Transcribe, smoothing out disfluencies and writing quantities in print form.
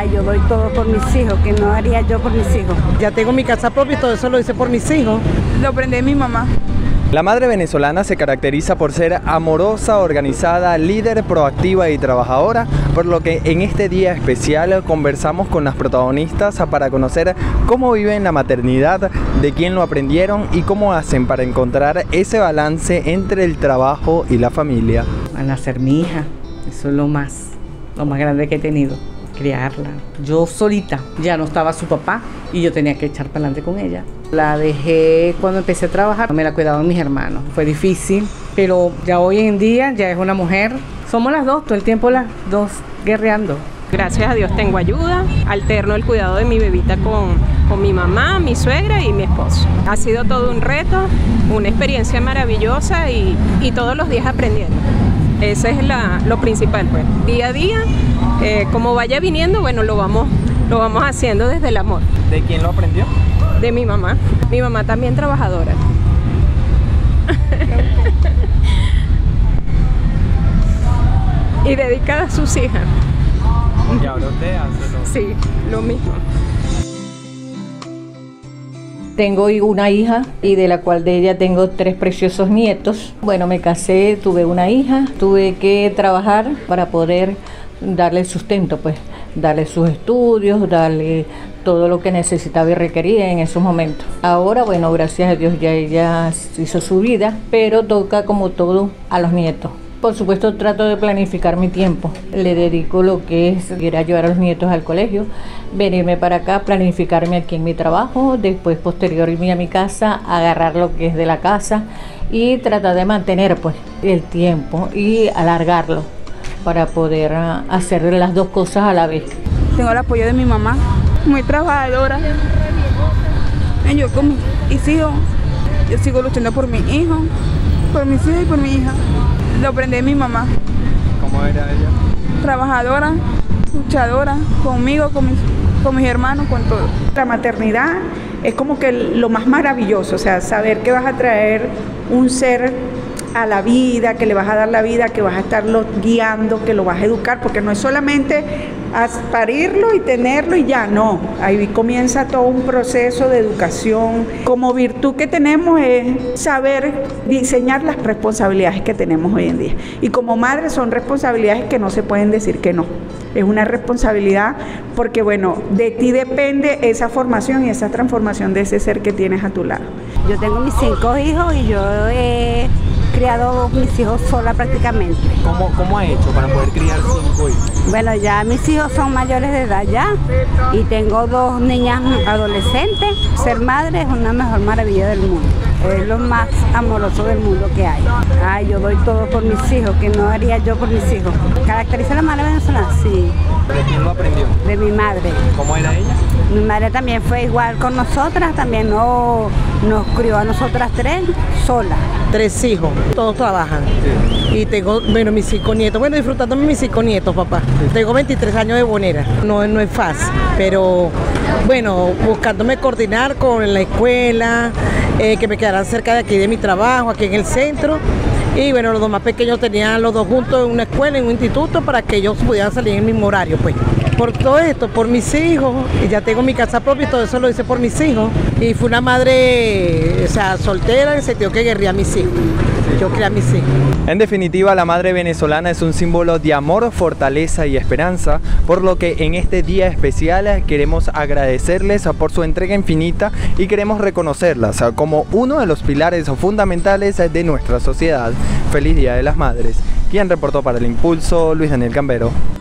Ay, yo doy todo por mis hijos, que no haría yo por mis hijos. Ya tengo mi casa propia y todo eso lo hice por mis hijos. Lo aprendí de mi mamá. La madre venezolana se caracteriza por ser amorosa, organizada, líder, proactiva y trabajadora, por lo que en este día especial conversamos con las protagonistas para conocer cómo viven la maternidad, de quién lo aprendieron y cómo hacen para encontrar ese balance entre el trabajo y la familia. Al nacer mi hija, eso es lo más grande que he tenido, criarla. Yo solita, ya no estaba su papá y yo tenía que echar para adelante con ella. La dejé cuando empecé a trabajar, me la cuidaban mis hermanos, fue difícil, pero ya hoy en día ya es una mujer. Somos las dos, todo el tiempo las dos guerreando. Gracias a Dios tengo ayuda, alterno el cuidado de mi bebita con mi mamá, mi suegra y mi esposo. Ha sido todo un reto, una experiencia maravillosa y todos los días aprendiendo. Ese es lo principal, pues. Día a día, como vaya viniendo, bueno, lo vamos haciendo desde el amor. ¿De quién lo aprendió? De mi mamá. Mi mamá también trabajadora. Y dedicada a sus hijas. Y ahora usted hace lo... Sí, lo mismo. Tengo una hija y de la cual de ella tengo tres preciosos nietos. Bueno, me casé, tuve una hija, tuve que trabajar para poder darle sustento, pues, darle sus estudios, darle todo lo que necesitaba y requería en esos momentos. Ahora, bueno, gracias a Dios ya ella hizo su vida, pero toca como todo a los nietos. Por supuesto trato de planificar mi tiempo, le dedico lo que es ir a llevar a los nietos al colegio, venirme para acá, planificarme aquí en mi trabajo, después posterior irme a mi casa, agarrar lo que es de la casa y tratar de mantener, pues, el tiempo y alargarlo para poder hacer las dos cosas a la vez. Tengo el apoyo de mi mamá, muy trabajadora. Yo con mis hijos, yo sigo luchando por mi hijo, por mis hijos y por mi hija. Lo aprendí de mi mamá. ¿Cómo era ella? Trabajadora, luchadora, conmigo, con mis hermanos, con todo. La maternidad es como que lo más maravilloso, o sea, saber que vas a traer un ser a la vida, que le vas a dar la vida, que vas a estarlo guiando, que lo vas a educar, porque no es solamente parirlo y tenerlo y ya, no. Ahí comienza todo un proceso de educación. Como virtud que tenemos es saber diseñar las responsabilidades que tenemos hoy en día. Y como madre son responsabilidades que no se pueden decir que no. Es una responsabilidad porque, bueno, de ti depende esa formación y esa transformación de ese ser que tienes a tu lado. Yo tengo mis 5 hijos y yo he criado mis hijos sola prácticamente. ¿Cómo ha hecho para poder criar 5 hijos? Bueno, ya mis hijos son mayores de edad ya y tengo 2 niñas adolescentes. Ser madre es una mejor maravilla del mundo, es lo más amoroso del mundo que hay. Ay, yo doy todo por mis hijos, que no haría yo por mis hijos. ¿Caracteriza a la madre venezolana? Sí. ¿De quién lo aprendió? De mi madre. ¿Cómo era ella? Mi madre también fue igual con nosotras, también nos crió a nosotras 3 solas. 3 hijos, todos trabajan. Sí. Y tengo, bueno, mis 5 nietos, bueno, disfrutándome mis 5 nietos, papá. Sí. Tengo 23 años de bonera, no es fácil, pero bueno, buscándome coordinar con la escuela, que me quedaran cerca de aquí de mi trabajo, aquí en el centro. Y bueno, los 2 más pequeños tenían los 2 juntos en una escuela, en un instituto, para que ellos pudieran salir en el mismo horario, pues. Por todo esto, por mis hijos, y ya tengo mi casa propia y todo eso lo hice por mis hijos. Y fue una madre, o sea, soltera, en el sentido que guerría a mis hijos. Yo crié a mis hijos. En definitiva, la madre venezolana es un símbolo de amor, fortaleza y esperanza, por lo que en este día especial queremos agradecerles por su entrega infinita y queremos reconocerlas como uno de los pilares fundamentales de nuestra sociedad. Feliz Día de las Madres. Quien reportó para El Impulso, Luis Daniel Cambero.